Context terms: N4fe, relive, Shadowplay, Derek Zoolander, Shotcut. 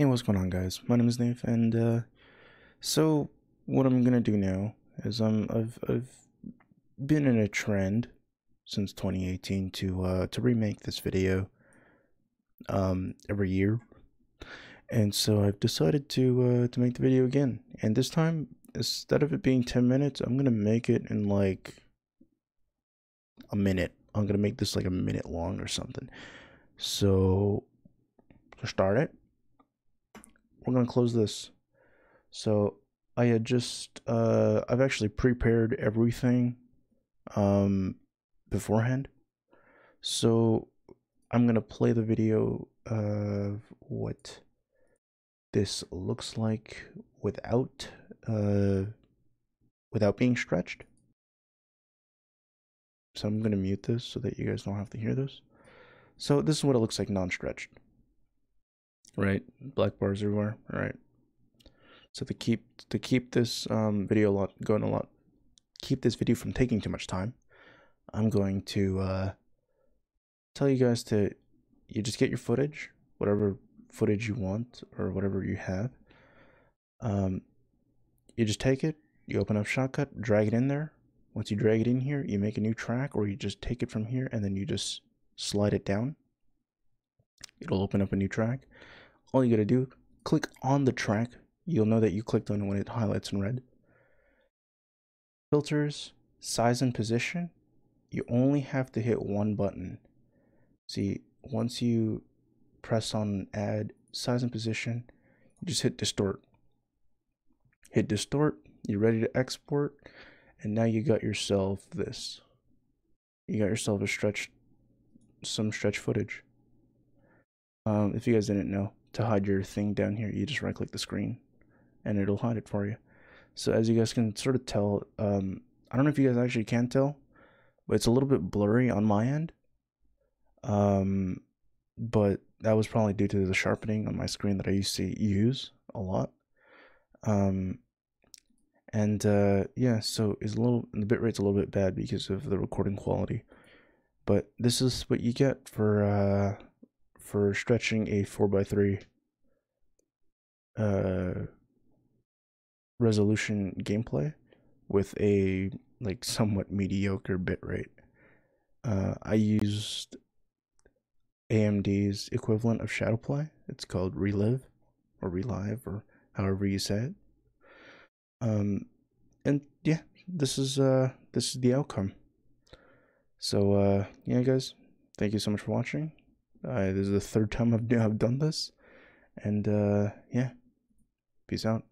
Hey, what's going on, guys? My name is N4fe, and so what I'm gonna do now is I've been in a trend since 2018 to remake this video every year, and so I've decided to make the video again. And this time, instead of it being 10 minutes, I'm gonna make it in like a minute. I'm gonna make this like a minute long or something. So to start it, we're gonna close this. So I had just I've actually prepared everything beforehand, so I'm gonna play the video of what this looks like without being stretched. So I'm gonna mute this so that you guys don't have to hear this. So this is what it looks like non-stretched. Right, black bars everywhere. All right, so to keep this video keep this video from taking too much time, I'm going to tell you guys to just get your footage, whatever footage you want or whatever you have. You just take it, you open up Shotcut, drag it in there. Once you drag it in here, you make a new track, or you just take it from here and then you just slide it down. It'll open up a new track. All you gotta do, click on the track. You'll know that you clicked on it when it highlights in red. Filters, size and position. You only have to hit one button. See, once you press on add size and position, you just hit distort. Hit distort, you're ready to export, and now you got yourself this. You got yourself a stretch footage. If you guys didn't know, to hide your thing down here, you just right-click the screen, and it'll hide it for you. So as you guys can sort of tell, I don't know if you guys actually can tell, but it's a little bit blurry on my end. But that was probably due to the sharpening on my screen that I used to use a lot. Yeah, so it's the bit rate's a little bit bad because of the recording quality. But this is what you get for stretching a 4x3 resolution gameplay with a like somewhat mediocre bitrate. I used AMD's equivalent of Shadowplay. It's called Relive, or Relive, or however you say it. And yeah, this is the outcome. So yeah, guys, thank you so much for watching. This is the third time I've done this, and yeah, peace out.